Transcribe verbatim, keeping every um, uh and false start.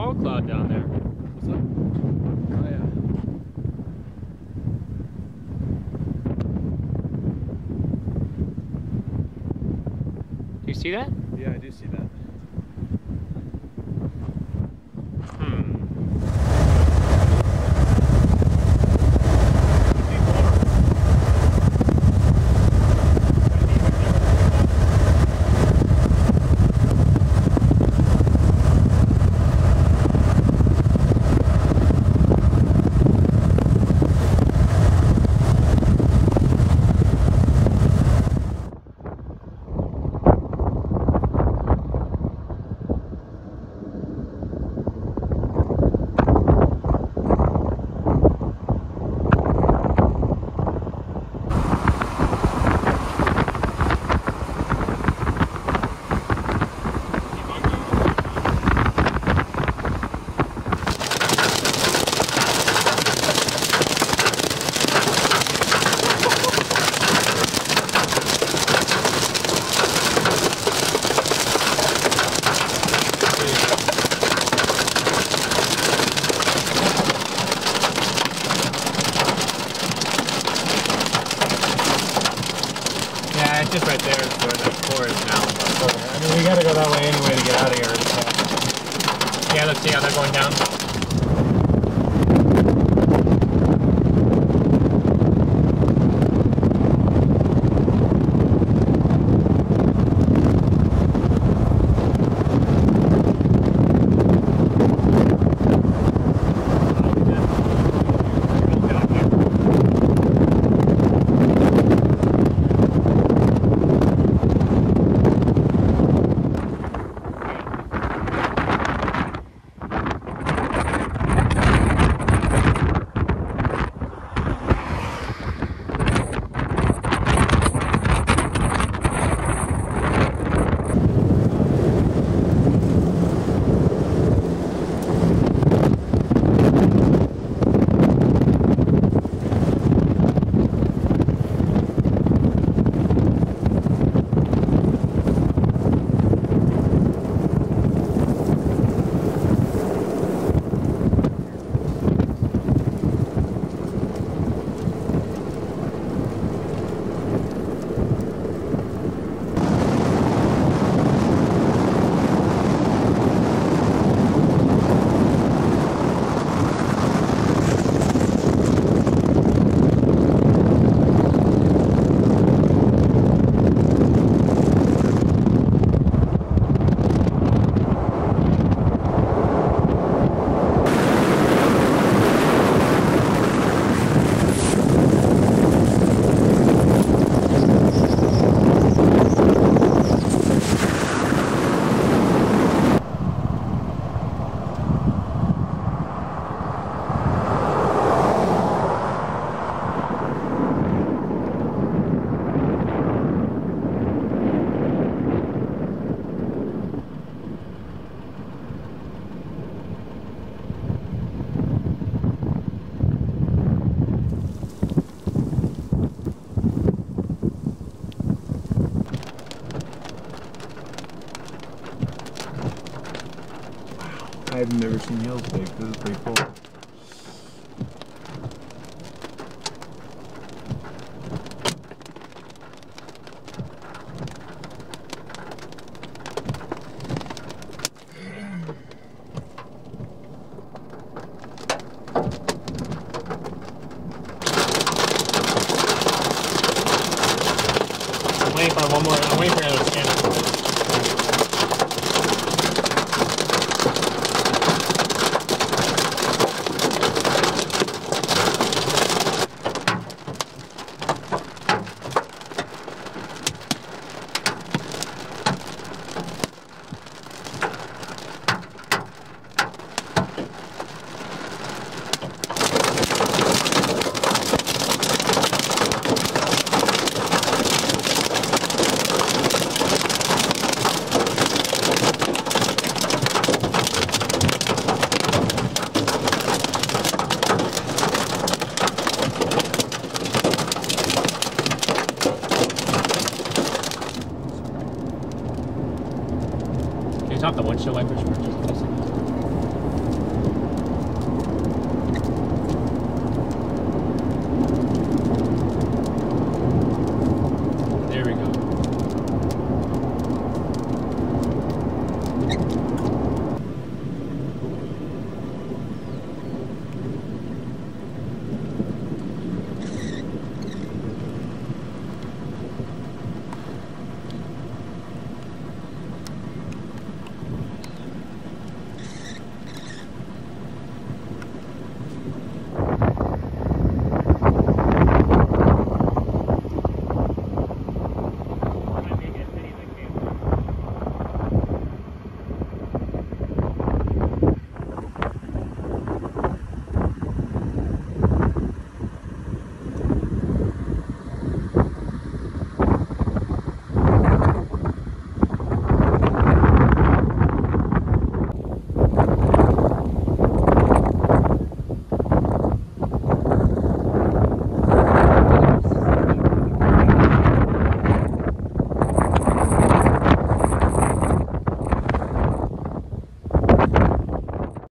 floral cloud down there. What's up? Oh, yeah. You see that? Yeah, I do see that. It's just right there is where the forest now. But I mean, we gotta go that way anyway to get out of here. So. Yeah, let's see how they're going down. I've never seen hills big. This is pretty cool. I'm waiting for one more. I'm waiting for another channel. It's not the windshield wipers.